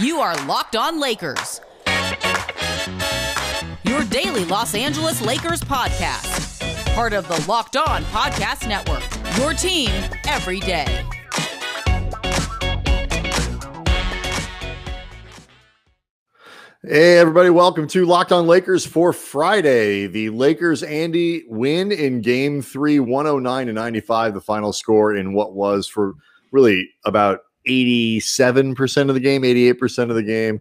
You are Locked On Lakers, your daily Los Angeles Lakers podcast, part of the Locked On Podcast Network, your team every day. Hey, everybody. Welcome to Locked On Lakers for Friday. The Lakers, Andy, win in Game 3, 109-95, the final score in what was for really about 87% of the game, 88% of the game.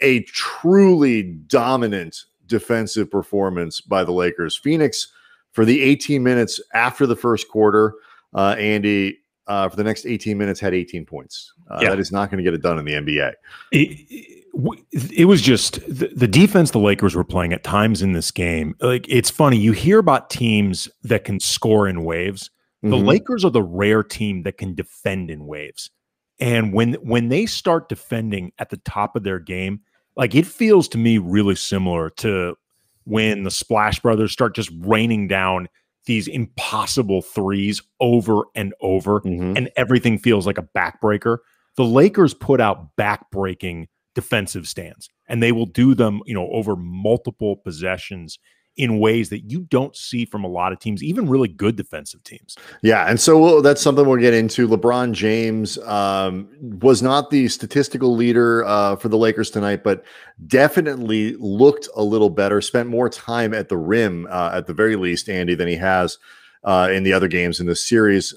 A truly dominant defensive performance by the Lakers. Phoenix, for the 18 minutes after the first quarter, Andy, for the next 18 minutes, had 18 points. That is not going to get it done in the NBA. It was just the defense the Lakers were playing at times in this game. Like, it's funny, you hear about teams that can score in waves. The Lakers are the rare team that can defend in waves. And when they start defending at the top of their game, like, it feels to me really similar to when the Splash Brothers start just raining down these impossible threes over and over, and everything feels like a backbreaker. The Lakers put out backbreaking defensive stands, and they will do them, you know, over multiple possessions in ways that you don't see from a lot of teams, even really good defensive teams. Yeah, and so that's something we'll get into. LeBron James was not the statistical leader for the Lakers tonight, but definitely looked a little better, spent more time at the rim at the very least, Andy, than he has in the other games in this series.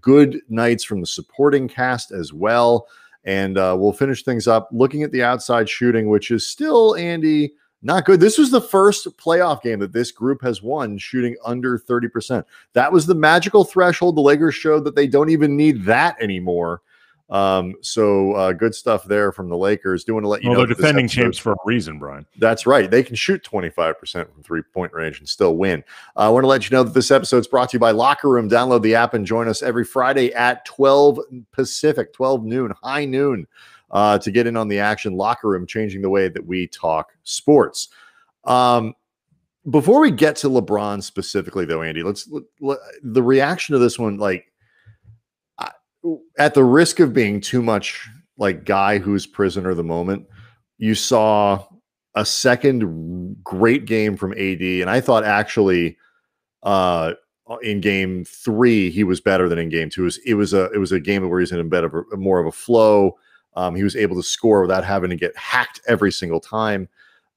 Good nights from the supporting cast as well. And we'll finish things up looking at the outside shooting, which is still, Andy, not good. This was the first playoff game that this group has won shooting under 30%. That was the magical threshold. The Lakers showed that they don't even need that anymore. So good stuff there from the Lakers. Do want to let you know they're defending champs for a reason, Brian. That's right. They can shoot 25% from three-point range and still win. I want to let you know that this episode is brought to you by Locker Room. Download the app and join us every Friday at 12 Pacific, 12 noon, high noon, to get in on the action. Locker Room, changing the way that we talk sports. Before we get to LeBron specifically, though, Andy, let's the reaction to this one, like, at the risk of being too much like guy who's prisoner of the moment, you saw a second great game from AD. And I thought actually in Game 3, he was better than in Game 2. It was a game where he's in a bit of more of a flow. He was able to score without having to get hacked every single time.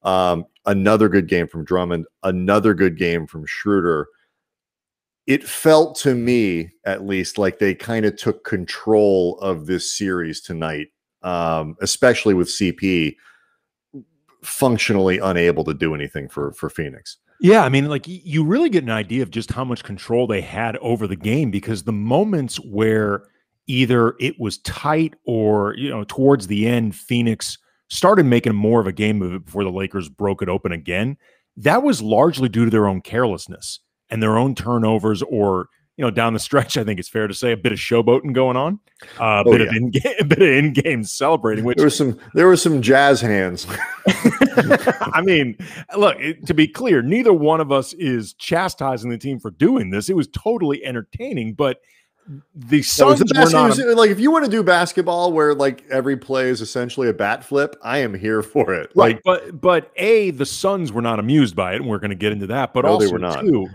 Another good game from Drummond, another good game from Schröder. It felt to me, at least, like they kind of took control of this series tonight, especially with CP functionally unable to do anything for Phoenix. Yeah, I mean, like, you really get an idea of just how much control they had over the game, because the moments where either it was tight or, you know, towards the end, Phoenix started making more of a game of it before the Lakers broke it open again, that was largely due to their own carelessness and their own turnovers, or, you know, down the stretch, I think it's fair to say a bit of showboating going on, a bit of in-game celebrating. Which there were some jazz hands. I mean, look, to be clear, neither one of us is chastising the team for doing this. It was totally entertaining, but the Suns were not. Like, if you want to do basketball where, like, every play is essentially a bat flip, I am here for it. Right, like, but a the Suns were not amused by it, and we're going to get into that. But no, also they were not. Too,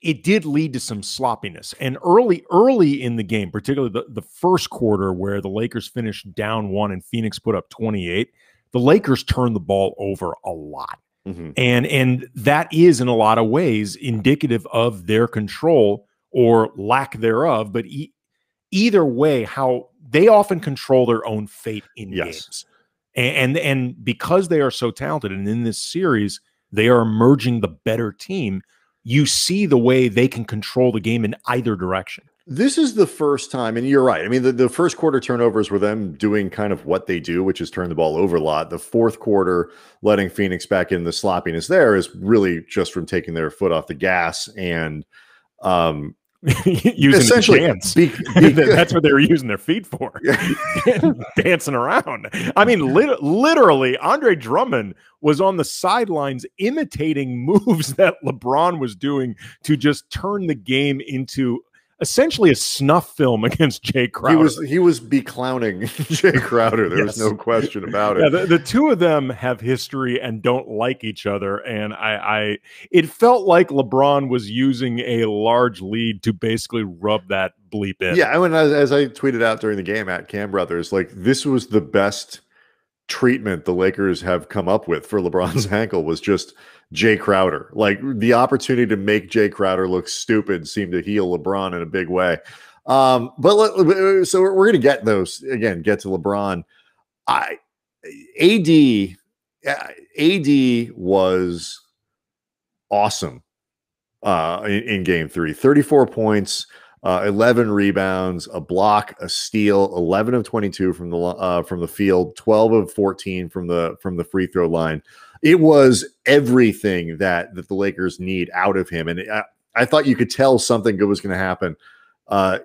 it did lead to some sloppiness. And early in the game, particularly the first quarter where the Lakers finished down 1 and Phoenix put up 28, the Lakers turned the ball over a lot. And that is, in a lot of ways, indicative of their control or lack thereof. But either way, how they often control their own fate in games. And because they are so talented, and in this series, they are emerging the better team, you see the way they can control the game in either direction. This is the first time, and you're right. I mean, the first quarter turnovers were them doing kind of what they do, which is turn the ball over a lot. The fourth quarter, letting Phoenix back in, the sloppiness there is really just from taking their foot off the gas and using essentially dance. That's what they were using their feet for. Dancing around. I mean, literally, Andre Drummond was on the sidelines imitating moves that LeBron was doing to just turn the game into essentially a snuff film against Jae Crowder. He was be-clowning Jae Crowder. There was no question about it. Yeah, the two of them have history and don't like each other, and it felt like LeBron was using a large lead to basically rub that bleep in. Yeah, I mean, as I tweeted out during the game at Cam Brothers, like, this was the best treatment the Lakers have come up with for LeBron's ankle was just Jae Crowder. Like, the opportunity to make Jae Crowder look stupid seemed to heal LeBron in a big way. So we're going to get those again, get to LeBron. AD was awesome in game three, 34 points, 11 rebounds, a block, a steal, 11 of 22 from the field, 12 of 14 from the free throw line. It was everything that the Lakers need out of him, and I thought you could tell something good was going to happen.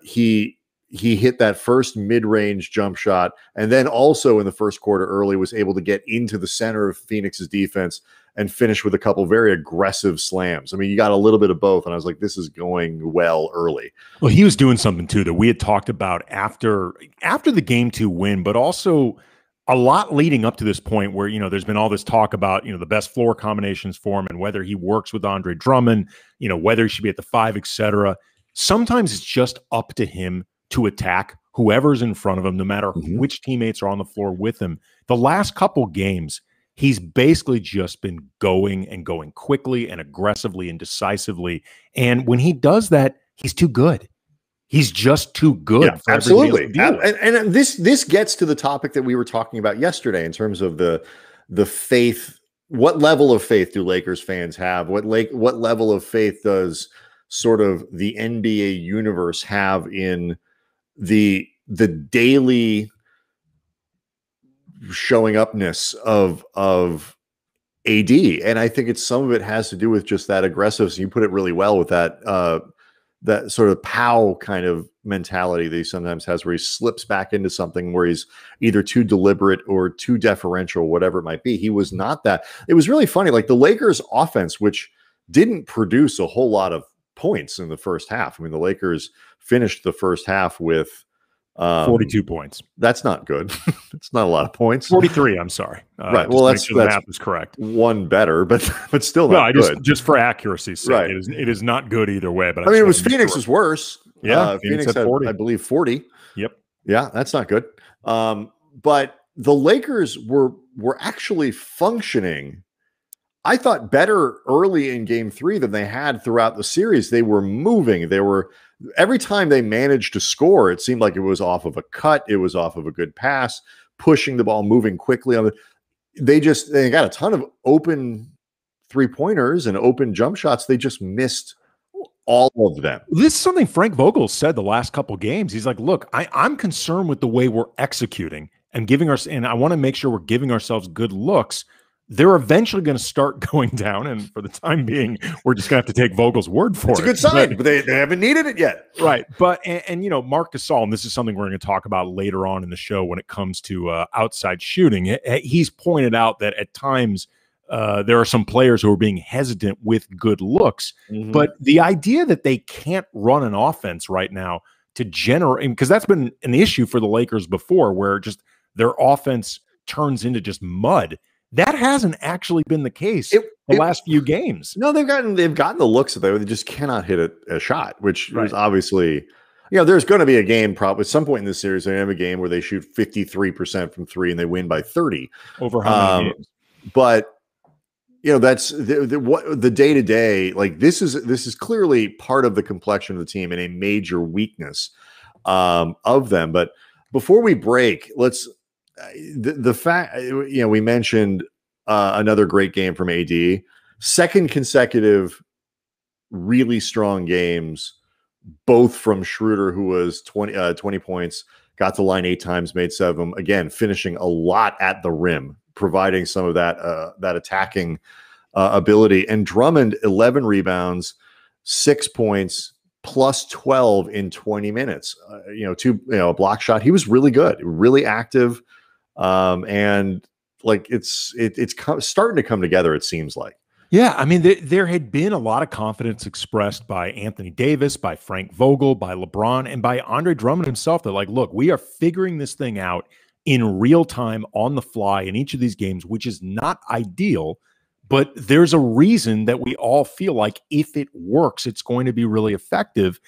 He hit that first mid-range jump shot, and then also in the first quarter early was able to get into the center of Phoenix's defense and finish with a couple very aggressive slams. I mean, you got a little bit of both, and I was like, this is going well early. Well, he was doing something, too, that we had talked about after the Game 2 win, but also a lot leading up to this point where, you know, there's been all this talk about, you know, the best floor combinations for him and whether he works with Andre Drummond, you know, whether he should be at the 5, etc. Sometimes it's just up to him to attack whoever's in front of him, no matter which teammates are on the floor with him. The last couple games, he's basically just been going quickly and aggressively and decisively. And when he does that, he's too good. He's just too good. Yeah, for absolutely. And this gets to the topic that we were talking about yesterday in terms of the faith. What level of faith do Lakers fans have? What level of faith does sort of the NBA universe have in the daily showing upness of AD? And I think it's some of it has to do with just that aggressiveness. You put it really well with that that sort of pow kind of mentality that he sometimes has, where he slips back into something where he's either too deliberate or too deferential, whatever it might be. He was not that. It was really funny. Like, the Lakers offense, which didn't produce a whole lot of points in the first half. I mean, the Lakers finished the first half with 42 points. That's not good. It's not a lot of points. 43. I'm sorry. Right. Well, that's the math is correct. One better, but still not good. Just for accuracy's sake, right? It is not good either way. But I mean, it was Phoenix was worse. Yeah, Phoenix had 40. I believe 40. Yep. Yeah, that's not good. But the Lakers were actually functioning, I thought, better early in game three than they had throughout the series. They were moving. They were, every time they managed to score, it seemed like it was off of a cut. It was off of a good pass, pushing the ball, moving quickly on the, they got a ton of open three-pointers and open jump shots. They just missed all of them. This is something Frank Vogel said the last couple games. He's like, look, I'm concerned with the way we're executing and and I want to make sure we're giving ourselves good looks. They're eventually going to start going down, and for the time being, we're just going to have to take Vogel's word for it. It's a good sign, but they haven't needed it yet. Right. But, and you know, Mark Gasol, and this is something we're going to talk about later on in the show when it comes to outside shooting, he's pointed out that at times there are some players who are being hesitant with good looks. Mm-hmm. But the idea that they can't run an offense right now to generate, because that's been an issue for the Lakers before, where just their offense turns into just mud. That hasn't actually been the case the last few games. No, they've gotten the looks of it. They just cannot hit a shot, which is obviously, you know, there's going to be a game probably at some point in this series. They have a game where they shoot 53% from three and they win by 30. Over how many games? But you know, that's the day to day. Like, this is clearly part of the complexion of the team and a major weakness of them. But before we break, let's. The fact, you know, we mentioned another great game from AD, second consecutive really strong games, both from Schröder, who was 20 points, got the line 8 times, made 7, again, finishing a lot at the rim, providing some of that attacking ability. And Drummond, 11 rebounds, 6 points, plus 12 in 20 minutes, a block shot. He was really good, really active. And like it's starting to come together, it seems like. Yeah, I mean, there had been a lot of confidence expressed by Anthony Davis, by Frank Vogel, by LeBron, and by Andre Drummond himself. They're like, look, we are figuring this thing out in real time on the fly in each of these games, which is not ideal, but there's a reason that we all feel like if it works, it's going to be really effective.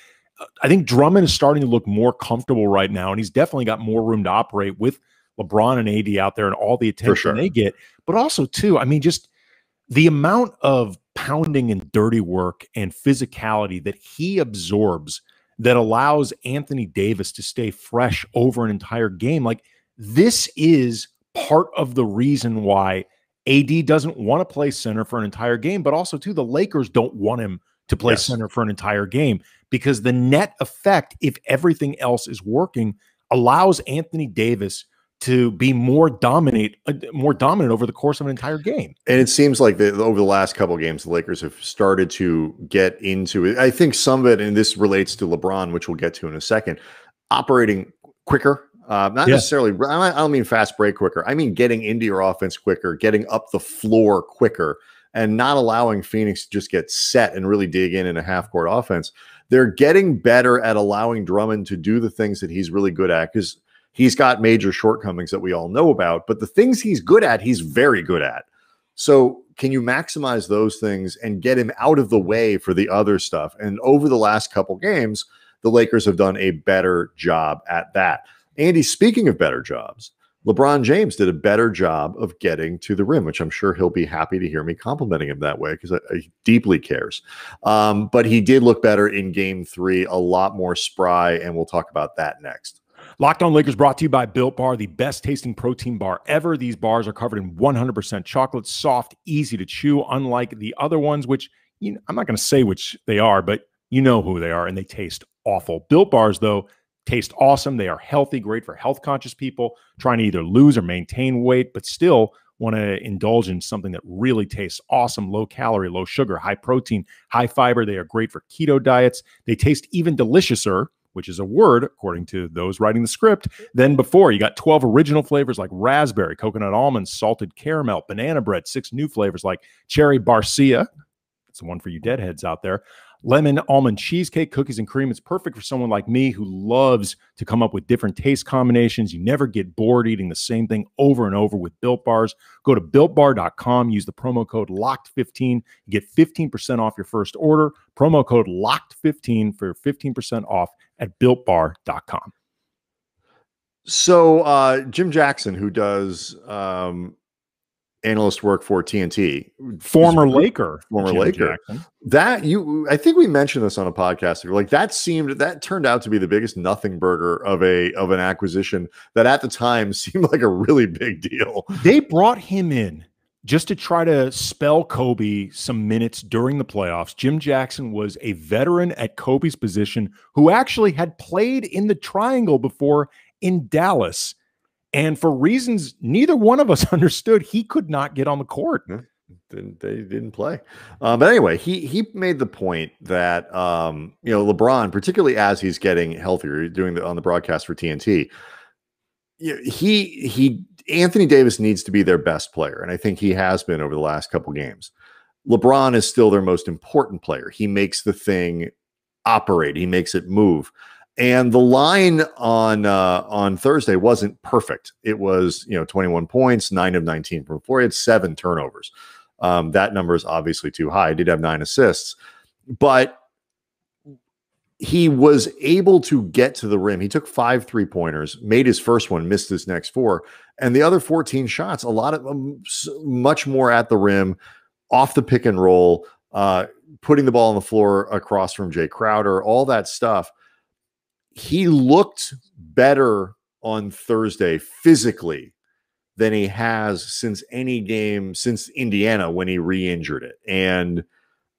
I think Drummond is starting to look more comfortable right now, and he's definitely got more room to operate with LeBron and AD out there and all the attention they get. But also, too, I mean, just the amount of pounding and dirty work and physicality that he absorbs that allows Anthony Davis to stay fresh over an entire game. Like, this is part of the reason why AD doesn't want to play center for an entire game, but also, too, the Lakers don't want him to play center for an entire game, because the net effect, if everything else is working, allows Anthony Davis to be more dominant over the course of an entire game. And it seems like over the last couple of games, the Lakers have started to get into it. I think some of it, and this relates to LeBron, which we'll get to in a second, operating quicker. Not necessarily, I don't mean fast break quicker. I mean getting into your offense quicker, getting up the floor quicker, and not allowing Phoenix to just get set and really dig in a half-court offense. They're getting better at allowing Drummond to do the things that he's really good at, because he's got major shortcomings that we all know about, but the things he's good at, he's very good at. So can you maximize those things and get him out of the way for the other stuff? And over the last couple games, the Lakers have done a better job at that. Andy, speaking of better jobs, LeBron James did a better job of getting to the rim, which I'm sure he'll be happy to hear me complimenting him that way, because he deeply cares. But he did look better in Game 3, a lot more spry, and we'll talk about that next. Locked On Lakers brought to you by Built Bar, the best tasting protein bar ever. These bars are covered in 100% chocolate, soft, easy to chew, unlike the other ones, which, you know, I'm not going to say which they are, but you know who they are, and they taste awful. Built Bars, though, taste awesome. They are healthy, great for health conscious people trying to either lose or maintain weight, but still want to indulge in something that really tastes awesome. Low calorie, low sugar, high protein, high fiber. They are great for keto diets. They taste even deliciouser, which is a word, according to those writing the script, then before. You got 12 original flavors like raspberry, coconut almonds, salted caramel, banana bread, 6 new flavors like cherry barcia. That's the one for you deadheads out there. Lemon almond cheesecake, cookies and cream. It's perfect for someone like me who loves to come up with different taste combinations. You never get bored eating the same thing over and over with Built Bars. Go to BuiltBar.com. Use the promo code LOCKED15. You get 15% off your first order. Promo code LOCKED15 for 15% off at BuiltBar.com. So Jim Jackson, who does analyst work for TNT, former Laker, I think we mentioned this on a podcast. Like, that turned out to be the biggest nothing burger of an acquisition that at the time seemed like a really big deal. They brought him in just to try to spell Kobe some minutes during the playoffs. Jim Jackson was a veteran at Kobe's position who actually had played in the triangle before in Dallas. And for reasons neither one of us understood, he could not get on the court. They didn't play. But anyway, he made the point that you know, LeBron, particularly as he's getting healthier, on the broadcast for TNT, Anthony Davis needs to be their best player, and I think he has been over the last couple games. LeBron is still their most important player. He makes the thing operate. He makes it move. And the line on Thursday wasn't perfect. It was, you know, 21 points, 9 of 19 from 4. He had 7 turnovers. That number is obviously too high. He did have 9 assists. But he was able to get to the rim. He took 5 three-pointers, made his first one, missed his next 4. And the other 14 shots, a lot of them much more at the rim, off the pick and roll, putting the ball on the floor across from Jae Crowder, all that stuff. He looked better on Thursday physically than he has since any game since Indiana, when he re-injured it. And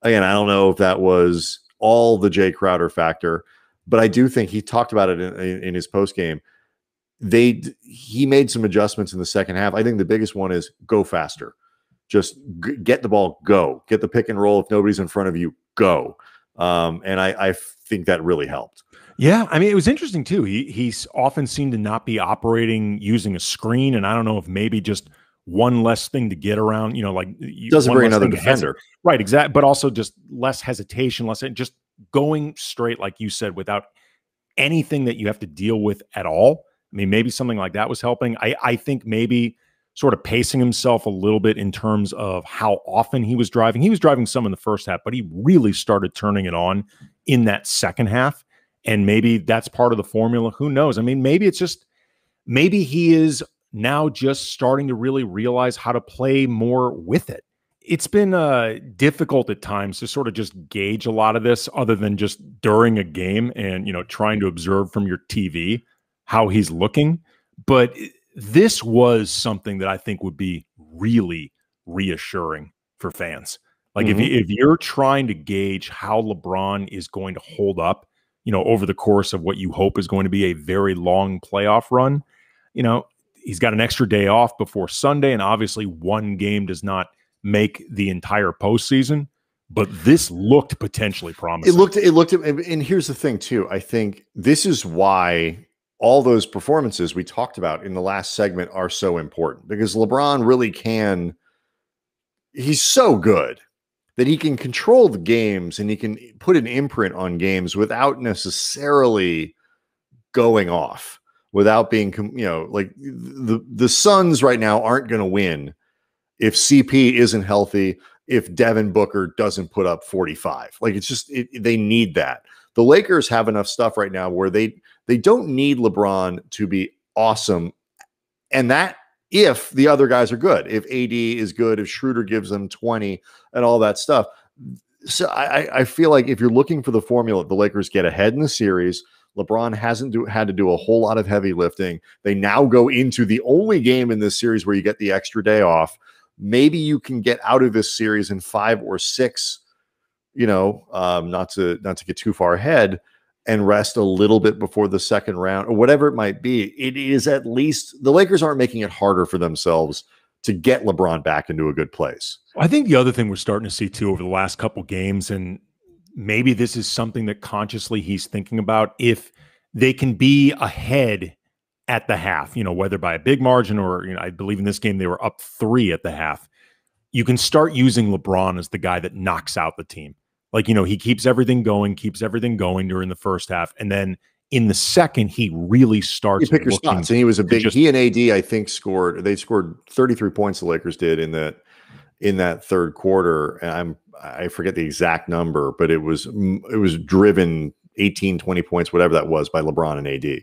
again, I don't know if that was all the Jae Crowder factor, but I do think he talked about it in his postgame. He made some adjustments in the second half. I think the biggest one is go faster. Just get the ball, go. Get the pick and roll. If nobody's in front of you, go. And I think that really helped. Yeah, I mean, it was interesting, too. He often seemed to not be operating using a screen, and I don't know if maybe just one less thing to get around, you know, like you doesn't bring another defender. Right. Exactly. But also just less hesitation, less just going straight, like you said, without anything that you have to deal with at all. I mean, maybe something like that was helping. I think maybe sort of pacing himself a little bit in terms of how often he was driving. He was driving some in the first half, but he really started turning it on in that second half. And maybe that's part of the formula. Who knows? I mean, maybe it's just, maybe he is now just starting to really realize how to play more with it. It's been difficult at times to sort of just gauge a lot of this other than just during a game and, you know, trying to observe from your TV how he's looking. But this was something that I think would be really reassuring for fans. Like if you're trying to gauge how LeBron is going to hold up, you know, over the course of what you hope is going to be a very long playoff run, you know, he's got an extra day off before Sunday, and obviously one game does not make the entire postseason, but this looked potentially promising. It looked, and here's the thing too. I think this is why all those performances we talked about in the last segment are so important, because LeBron really can, he's so good that he can control the games and he can put an imprint on games without necessarily going off. Without being, you know, like the Suns right now aren't going to win if CP isn't healthy, if Devin Booker doesn't put up 45. Like it's just, they need that. The Lakers have enough stuff right now where they don't need LeBron to be awesome. And that if the other guys are good, if AD is good, if Schröder gives them 20 and all that stuff. So I feel like if you're looking for the formula, the Lakers get ahead in the series. LeBron hasn't had to do a whole lot of heavy lifting. They now go into the only game in this series where you get the extra day off. Maybe you can get out of this series in 5 or 6, you know, not to get too far ahead, and rest a little bit before the second round or whatever it might be. It is at least the Lakers aren't making it harder for themselves to get LeBron back into a good place. I think the other thing we're starting to see too over the last couple games, and maybe this is something that consciously he's thinking about, if they can be ahead at the half, you know, whether by a big margin or, you know, I believe in this game, they were up 3 at the half. You can start using LeBron as the guy that knocks out the team. Like, you know, he keeps everything going during the first half. And then in the second, he really starts. You pick your spots. And he was a big, he and AD, I think they scored 33 points. The Lakers did in that third quarter. And I forget the exact number, but it was driven 18, 20 points, whatever that was, by LeBron and AD.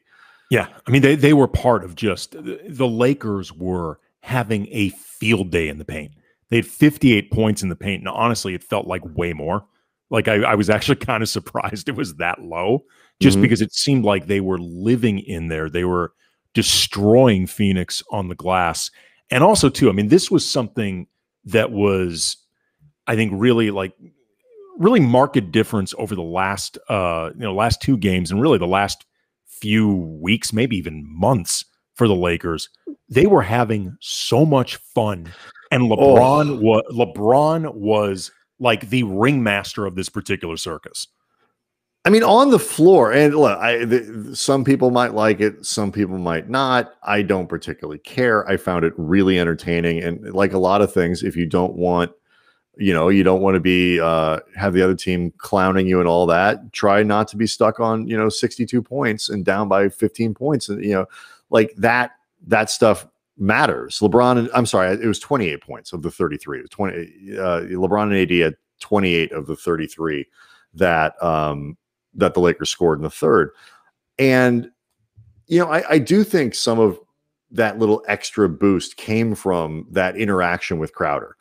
Yeah. I mean, they were part of just the Lakers were having a field day in the paint. They had 58 points in the paint. And honestly, it felt like way more. Like I was actually kind of surprised it was that low, just because it seemed like they were living in there. They were destroying Phoenix on the glass. And also too, I mean, this was something that was, I think, really marked difference over the last, last 2 games, and really the last few weeks, maybe even months for the Lakers. They were having so much fun, and LeBron was like the ringmaster of this particular circus. I mean, on the floor, and look, some people might like it, some people might not. I don't particularly care. I found it really entertaining, and like a lot of things, if you don't want, you know, you don't want to be have the other team clowning you and all that. Try not to be stuck on, you know, 62 points and down by 15 points, and, you know, like that stuff matters. LeBron, I'm sorry, it was 28 points of the 33. It was 20. LeBron and AD had 28 of the 33 that the Lakers scored in the third. And, you know, I do think some of that little extra boost came from that interaction with Crowder.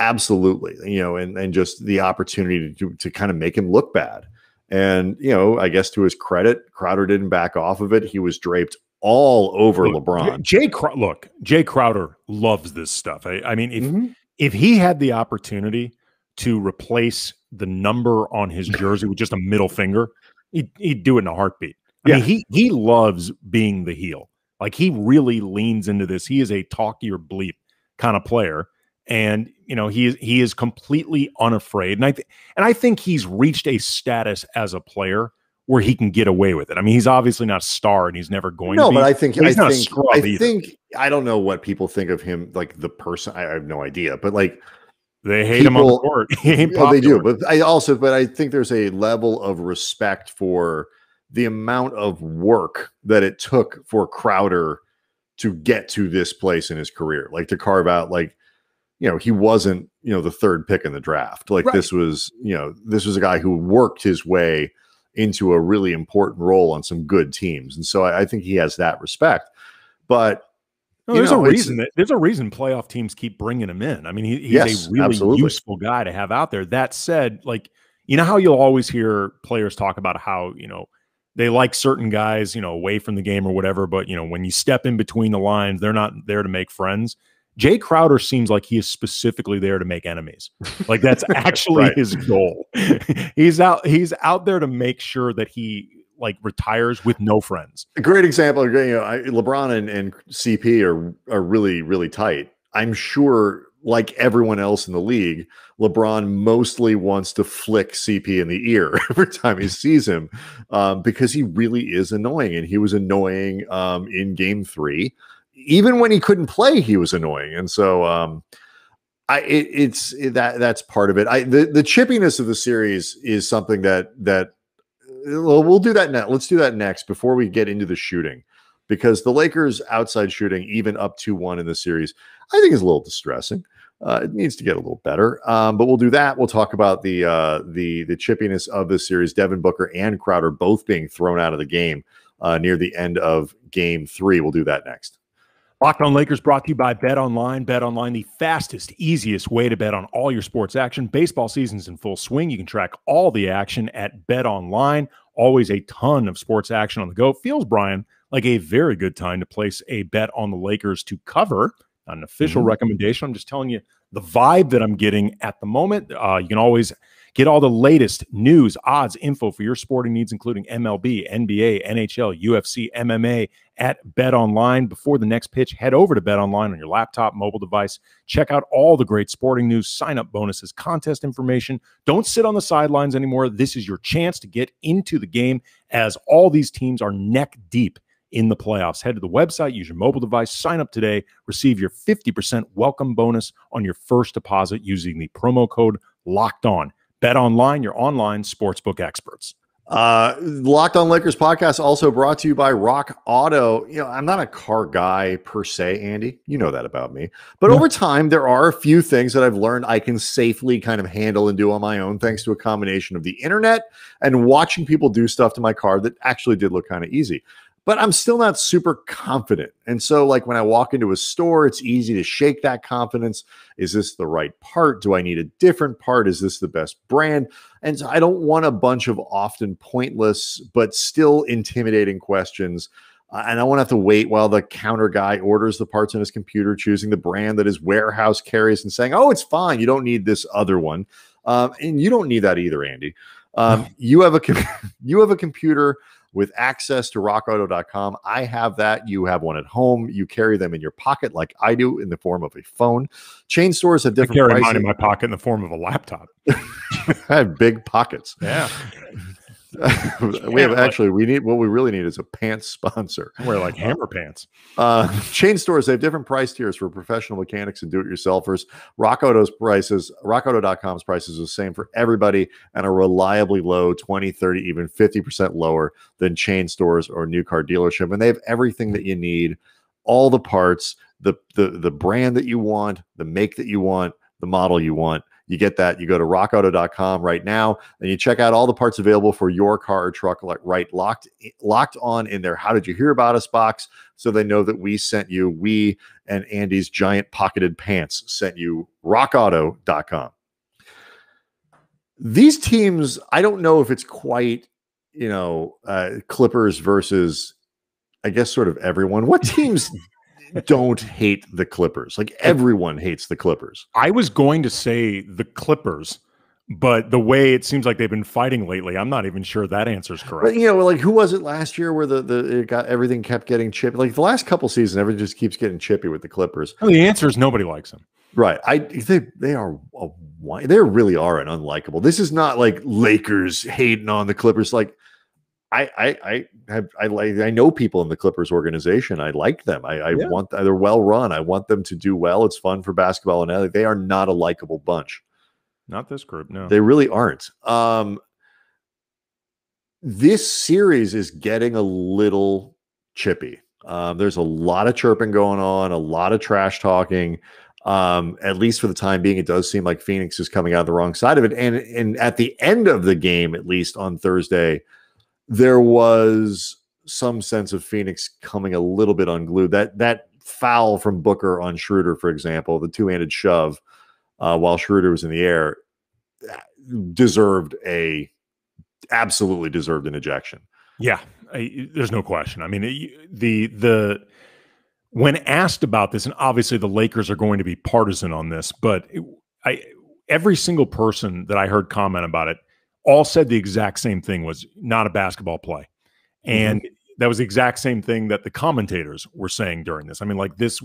Absolutely. You know, and just the opportunity to kind of make him look bad. And, you know, I guess to his credit, Crowder didn't back off of it. He was draped all over LeBron. Jae Crowder loves this stuff. I mean, if he had the opportunity to replace the number on his jersey with just a middle finger, he'd do it in a heartbeat. I mean, he loves being the heel. Like, he really leans into this. He is a talk your bleep kind of player. And, you know, he is completely unafraid. And I think he's reached a status as a player where he can get away with it. I mean, he's obviously not a star and he's never going to be. No, but I think I don't know what people think of him, like the person. I have no idea, but like they hate him on the court. They do, but I think there's a level of respect for the amount of work that it took for Crowder to get to this place in his career, like to carve out, like, you know, he wasn't, you know, the third pick in the draft. Like, right. This was, you know, this was a guy who worked his way into a really important role on some good teams. And so I think he has that respect. But there's a reason playoff teams keep bringing him in. I mean, he's a really useful guy to have out there. That said, like, you know how you'll always hear players talk about how, you know, they like certain guys, you know, away from the game or whatever. But, you know, when you step in between the lines, they're not there to make friends. Jae Crowder seems like he is specifically there to make enemies. Like, that's actually his goal. He's out there to make sure that he, like, retires with no friends. A great example. You know, LeBron and CP are really, really tight. I'm sure, like everyone else in the league, LeBron mostly wants to flick CP in the ear every time he sees him, because he really is annoying. And he was annoying in Game 3. Even when he couldn't play, he was annoying. And so that's part of it. The chippiness of the series is something that we'll do that now. Let's do that next before we get into the shooting, because the Lakers outside shooting, even up 2-1 in the series, I think is a little distressing. It needs to get a little better. But we'll do that. We'll talk about the chippiness of the series. Devin Booker and Crowder both being thrown out of the game near the end of Game 3. We'll do that next. Locked On Lakers brought to you by BetOnline. BetOnline, the fastest, easiest way to bet on all your sports action. Baseball season's in full swing. You can track all the action at BetOnline. Always a ton of sports action on the go. Feels, Brian, like a very good time to place a bet on the Lakers to cover. Not an official recommendation. I'm just telling you the vibe that I'm getting at the moment. You can always get all the latest news, odds, info for your sporting needs, including MLB, NBA, NHL, UFC, MMA at BetOnline. Before the next pitch, head over to BetOnline on your laptop, mobile device. Check out all the great sporting news, sign-up bonuses, contest information. Don't sit on the sidelines anymore. This is your chance to get into the game, as all these teams are neck deep in the playoffs. Head to the website, use your mobile device, sign up today, receive your 50% welcome bonus on your first deposit using the promo code LOCKEDON. BetOnline, your online sportsbook experts. Locked On Lakers podcast also brought to you by Rock Auto. You know, I'm not a car guy per se, Andy. You know that about me. But over time, there are a few things that I've learned I can safely kind of handle and do on my own, thanks to a combination of the internet and watching people do stuff to my car that actually did look kind of easy. But I'm still not super confident. And so, like, when I walk into a store, it's easy to shake that confidence. Is this the right part? Do I need a different part? Is this the best brand? And so I don't want a bunch of often pointless but still intimidating questions. And I won't have to wait while the counter guy orders the parts on his computer, choosing the brand that his warehouse carries and saying, oh, it's fine, you don't need this other one. And you don't need that either, Andy. You have a computer with access to rockauto.com. I have that. You have one at home. You carry them in your pocket like I do, in the form of a phone. Chain stores have different pricing. I carry mine in my pocket in the form of a laptop. I have big pockets. Yeah. What we really need is a pants sponsor. I wear like hammer pants. Chain stores, they have different price tiers for professional mechanics and do-it-yourselfers. Rockauto.com's prices are the same for everybody and are reliably low, 20, 30, even 50% lower than chain stores or new car dealership. And they have everything that you need, all the parts, the brand that you want, the make that you want, the model you want. You get that. You go to rockauto.com right now and you check out all the parts available for your car or truck, right? Locked On in their "How did you hear about us" box, so they know that we sent you. We and Andy's giant pocketed pants sent you. rockauto.com. These teams, I don't know if it's quite, you know, Clippers versus, I guess, sort of everyone. What teams don't hate the Clippers? Like, everyone hates the Clippers. I was going to say the Clippers, but the way it seems like they've been fighting lately, I'm not even sure that answer's correct. But, you know, like, who was it last year where everything kept getting chippy? Like, the last couple seasons, everything just keeps getting chippy with the Clippers. Well, the answer is nobody likes them. Right. They really are an unlikable. This is not like Lakers hating on the Clippers. Like, I know people in the Clippers organization. I like them. I want, they're well run. I want them to do well. It's fun for basketball and LA. They are not a likable bunch. Not this group, no. They really aren't. This series is getting a little chippy. There's a lot of chirping going on, a lot of trash talking. At least for the time being, it does seem like Phoenix is coming out of the wrong side of it. And at the end of the game, at least on Thursday, there was some sense of Phoenix coming a little bit unglued. That foul from Booker on Schröder, for example, the two-handed shove while Schröder was in the air, absolutely deserved an ejection. Yeah, there's no question. I mean, when asked about this, and obviously the Lakers are going to be partisan on this, but every single person that I heard comment about it all said the exact same thing, was not a basketball play. And that was the exact same thing that the commentators were saying during this. I mean, like this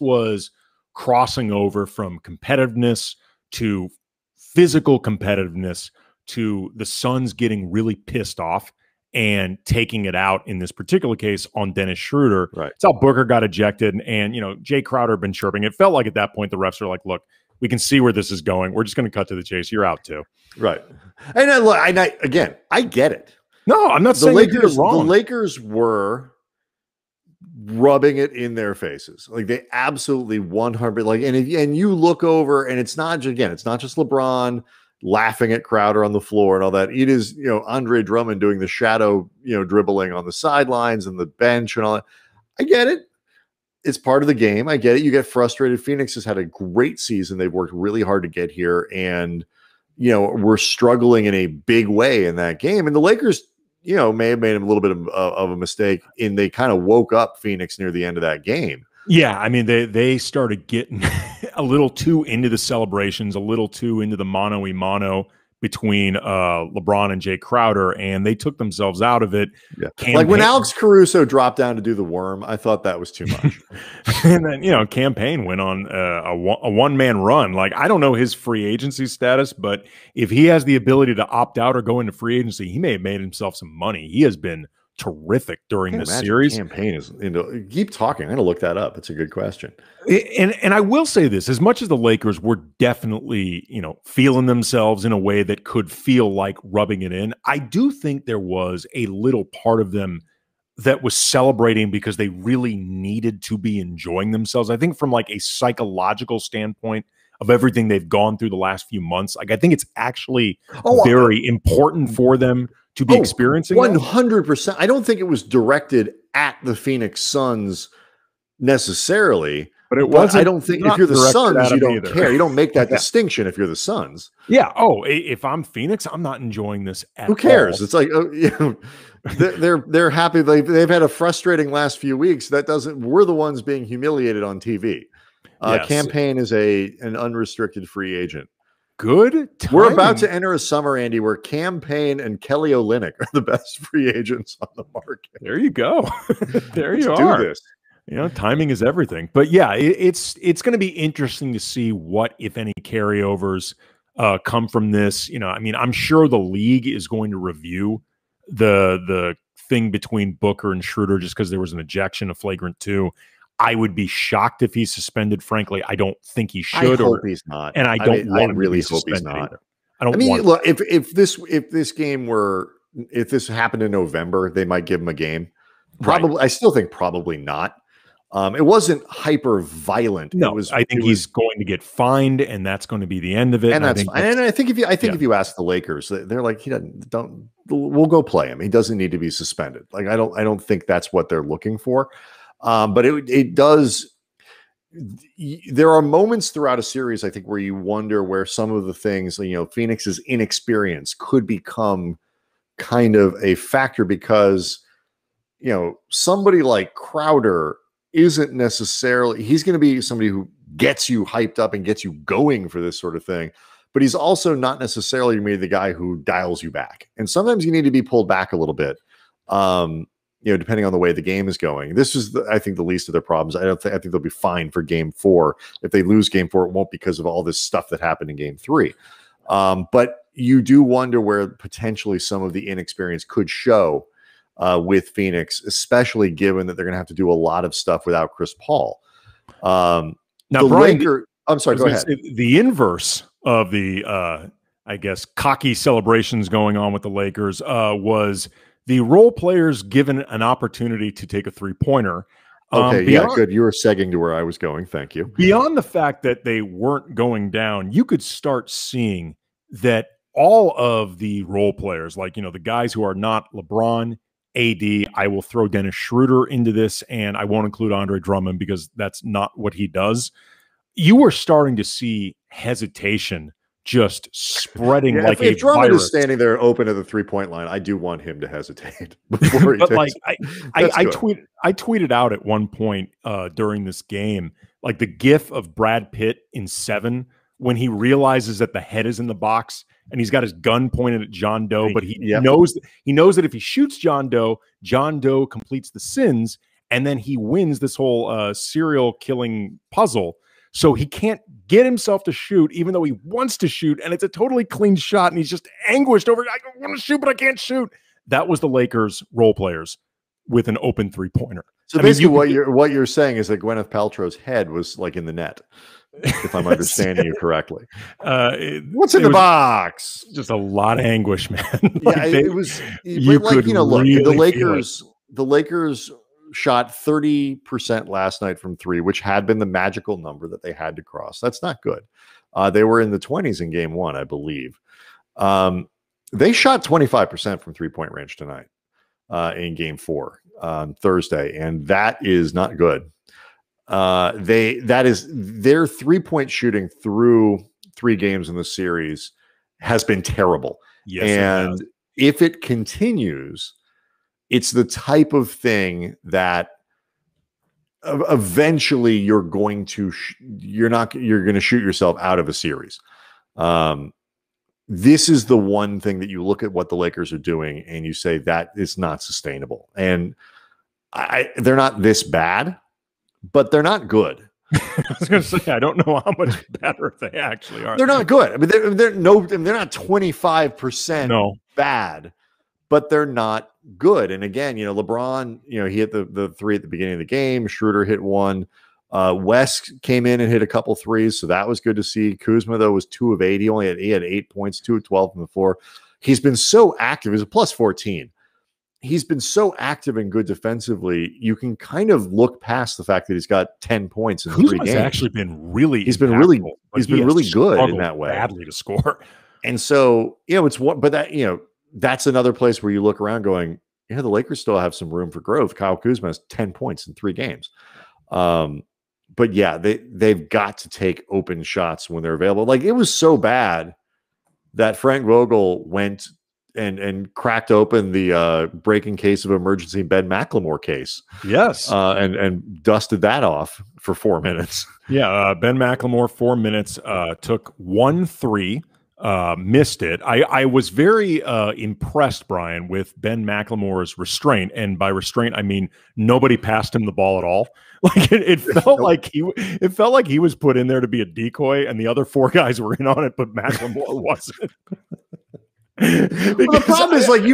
was crossing over from competitiveness to physical competitiveness to the Suns getting really pissed off and taking it out, in this particular case, on Dennis Schröder. Right. It's how Booker got ejected. And, Jae Crowder had been chirping. It felt like at that point the refs are like, look, we can see where this is going. We're just going to cut to the chase. You're out too. Right. And I get it. No, I'm not saying you're wrong. The Lakers were rubbing it in their faces. Like they absolutely 100%. Like, and you look over, and it's not just LeBron laughing at Crowder on the floor and all that. It is, Andre Drummond doing the shadow, dribbling on the sidelines and the bench and all that. I get it. It's part of the game. I get it. You get frustrated. Phoenix has had a great season. They've worked really hard to get here, and we're struggling in a big way in that game. And the Lakers, may have made a little bit of a mistake in they kind of woke up Phoenix near the end of that game. Yeah, I mean, they started getting a little too into the celebrations, a little too into the mano-a-mano between LeBron and Jae Crowder, and they took themselves out of it. Yeah. Like when Alex Caruso dropped down to do the worm, I thought that was too much. And then, Cam Payne went on a one-man run. Like, I don't know his free agency status, but if he has the ability to opt out or go into free agency, he may have made himself some money. He has been terrific during this series. Campaign is keep talking. I'm gonna look that up. It's a good question. And I will say this: as much as the Lakers were definitely, feeling themselves in a way that could feel like rubbing it in, I do think there was a little part of them that was celebrating because they really needed to be enjoying themselves. I think from like a psychological standpoint of everything they've gone through the last few months, like I think it's actually very important for them to be experiencing 100%. I don't think it was directed at the Phoenix Suns necessarily, but it was. I don't think if you're the Suns, you don't care. You don't make that distinction if you're the Suns. Yeah. Oh, if I'm Phoenix, I'm not enjoying this at all. Who cares? It's like they're happy. They've had a frustrating last few weeks. That doesn't. We're the ones being humiliated on TV. Yes. Cam Payne is an unrestricted free agent. Good timing. We're about to enter a summer, Andy, where Cam Payne and Kelly Olynyk are the best free agents on the market. There you go. Do this. Timing is everything. But yeah, it's going to be interesting to see what, if any, carryovers come from this. I mean, I'm sure the league is going to review the thing between Booker and Schröder just because there was an ejection, a flagrant two. I would be shocked if he's suspended. Frankly, I don't think he should. I hope he's not, and I really hope he's not. Look, if this game were, if this happened in November, they might give him a game. Probably, right. I still think probably not. It wasn't hyper violent. No, I think he's going to get fined, and that's going to be the end of it. And I think if you ask the Lakers, they're like, we'll go play him. He doesn't need to be suspended. Like I don't think that's what they're looking for. But it does. There are moments throughout a series, I think, where you wonder where some of the things, Phoenix's inexperience could become kind of a factor because, somebody like Crowder isn't necessarily, he's going to be somebody who gets you hyped up and gets you going for this sort of thing. But he's also not necessarily maybe the guy who dials you back. And sometimes you need to be pulled back a little bit. Depending on the way the game is going. This is, I think, the least of their problems. I think they'll be fine for Game 4. If they lose Game 4, it won't because of all this stuff that happened in Game 3. But you do wonder where potentially some of the inexperience could show with Phoenix, especially given that they're going to have to do a lot of stuff without Chris Paul. Now, Brian, I'm sorry, go ahead. The inverse of the, I guess, cocky celebrations going on with the Lakers was the role players given an opportunity to take a three-pointer. Okay, yeah, good. You were segging to where I was going. Thank you. Beyond the fact that they weren't going down, you could start seeing that all of the role players, like, you know, the guys who are not LeBron, AD, I will throw Dennis Schröder into this, and I won't include Andre Drummond because that's not what he does. You were starting to see hesitation just spreading like a virus. If Drummond is standing there open at the three-point line, I do want him to hesitate before he but like I tweeted out at one point during this game, like the gif of Brad Pitt in Seven when he realizes that the head is in the box and he's got his gun pointed at John Doe, but he knows that if he shoots John Doe completes the sins, and then he wins this whole serial killing puzzle. So he can't get himself to shoot, even though he wants to shoot, and it's a totally clean shot, and he's just anguished over, I want to shoot, but I can't shoot. That was the Lakers role players with an open three-pointer. So basically what you're saying is that Gwyneth Paltrow's head was like in the net, if I'm understanding you correctly. What's in the box? Just a lot of anguish, man. Like yeah, it was. You like, could, you know, look, really the Lakers shot 30% last night from three, which had been the magical number that they had to cross. That's not good. They were in the 20s in game one, I believe. They shot 25% from three-point range tonight in game four on Thursday, and that is not good. Their three-point shooting through three games in the series has been terrible. Yes, and if it continues, it's the type of thing that eventually you're going to shoot yourself out of a series. This is the one thing that you look at what the Lakers are doing and you say that is not sustainable. And they're not this bad, but they're not good. I was going to say, I don't know how much better they actually are. They're not good. I mean, they're not 25% bad, but they're not good. And again, you know, LeBron, you know, he hit the three at the beginning of the game. Schröder hit one. Wes came in and hit a couple threes, so that was good to see. Kuzma, though, was 2 of 8. He had 8 points, 2 of 12 from the floor. He's been so active. He's a +14. He's been so active and good defensively. You can kind of look past the fact that he's got 10 points in three games. He's actually been really. He's been really good in that way. Badly to score, and so you know it's what. But that you know. That's another place where you look around going, yeah, the Lakers still have some room for growth. Kyle Kuzma has 10 points in 3 games. But yeah, they've got to take open shots when they're available. Like it was so bad that Frank Vogel went and cracked open the breaking case of emergency Ben McLemore case. Yes. And dusted that off for 4 minutes. Yeah. Ben McLemore, 4 minutes, took 1 3. Missed it. I was very impressed, Brian, with Ben McLemore's restraint, and by restraint I mean nobody passed him the ball at all. Like it felt like he was put in there to be a decoy, and the other 4 guys were in on it, but McLemore wasn't. Well, the problem is, like they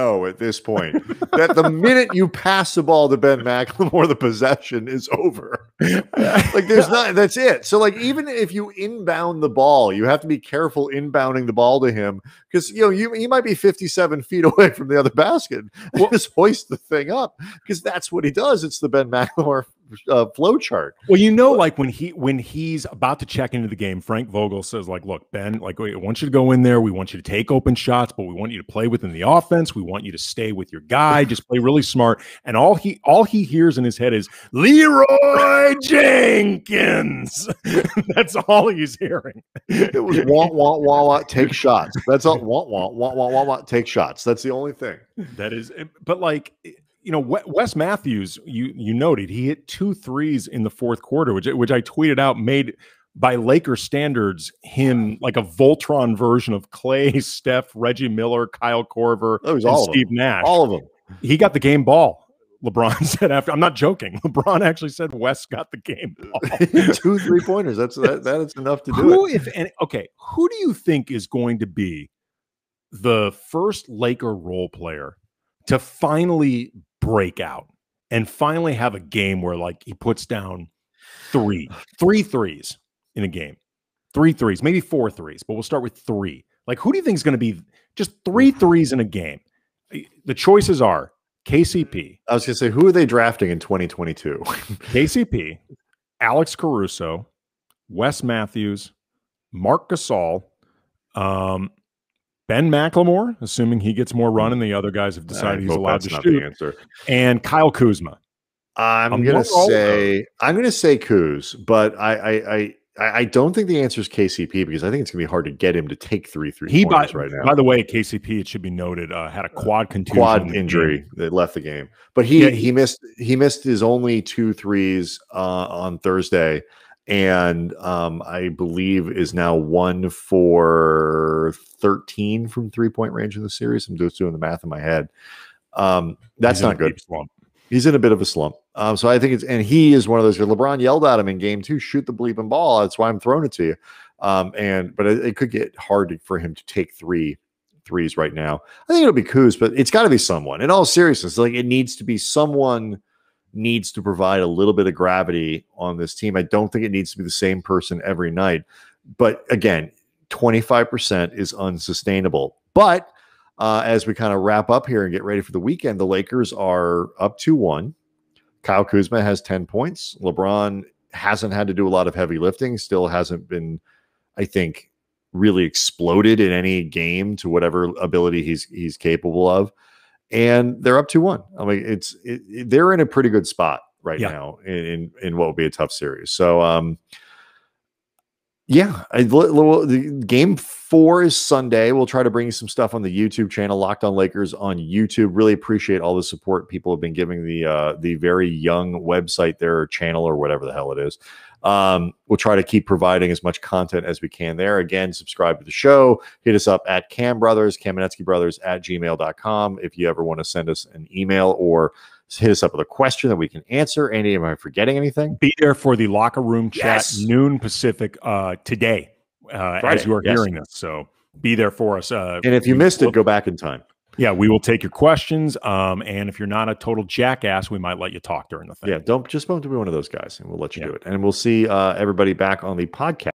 know at this point that the minute you pass the ball to Ben McLemore, the possession is over. Like there's not, that's it. So like even if you inbound the ball, you have to be careful inbounding the ball to him because you know you might be 57 feet away from the other basket. Well, just hoist the thing up because that's what he does. It's the Ben McLemore flow chart. Well, you know, like when he's about to check into the game, Frank Vogel says, like, look, Ben, like we want you to go in there. We want you to take open shots, but we want you to play within the offense. We want you to stay with your guy. Just play really smart. And all he hears in his head is Leroy Jenkins. That's all he's hearing. It was want, want, want, take shots. That's all. Want, take shots. That's the only thing. That is, but like, you know, Wes Matthews, you noted he hit 2 threes in the fourth quarter, which I tweeted out made by Laker standards him like a Voltron version of Clay, Steph, Reggie Miller, Kyle Korver, and Steve Nash. All of them. He got the game ball. LeBron said after. I'm not joking. LeBron actually said Wes got the game ball. 2 3-pointers. That's that is enough to do. Who, if any, okay, who do you think is going to be the first Laker role player to finally break out and finally have a game where, like, he puts down three threes in a game. Three threes, maybe four threes, but we'll start with three. Like, who do you think is going to be just three threes in a game? The choices are KCP. I was going to say, who are they drafting in 2022? KCP, Alex Caruso, Wes Matthews, Mark Gasol, Ben McLemore, assuming he gets more run and the other guys have decided he's allowed to shoot, and Kyle Kuzma. I'm going to say Kuz, but I don't think the answer is KCP, because I think it's going to be hard to get him to take three pointers right now. By the way, KCP, it should be noted, had a quad contusion. Quad injury that left the game. But he missed his only 2 threes on Thursday, and I believe is now 1 for 13 from three-point range in the series. I'm just doing the math in my head. That's not good. He's in a bit of a slump. So I think he is one of those. LeBron yelled at him in game 2, shoot the bleeping ball. That's why I'm throwing it to you. But it could get hard for him to take 3 threes right now. I think it'll be Kuz, but it's got to be someone. In all seriousness, like, it needs to be someone needs to provide a little bit of gravity on this team. I don't think it needs to be the same person every night. But again, 25% is unsustainable. But as we kind of wrap up here and get ready for the weekend, the Lakers are up 2-1. Kyle Kuzma has 10 points. LeBron hasn't had to do a lot of heavy lifting, still hasn't been, I think, really exploded in any game to whatever ability he's capable of. And they're up 2-1. I mean, they're in a pretty good spot right now in what will be a tough series. So, game 4 is Sunday. We'll try to bring you some stuff on the YouTube channel, Locked On Lakers on YouTube. Really appreciate all the support people have been giving the very young website, their channel, or whatever the hell it is. We'll try to keep providing as much content as we can there. Again, subscribe to the show. Hit us up at Cam Brothers, Kamenetzky Brothers @gmail.com. If you ever want to send us an email or hit us up with a question that we can answer. Andy, am I forgetting anything? Be there for the Locker Room chat, noon Pacific today Friday, as you are hearing this. So be there for us. And if you missed it, go back in time. Yeah, we will take your questions. And if you're not a total jackass, we might let you talk during the thing. Yeah, don't be one of those guys, and we'll let you do it. And we'll see everybody back on the podcast.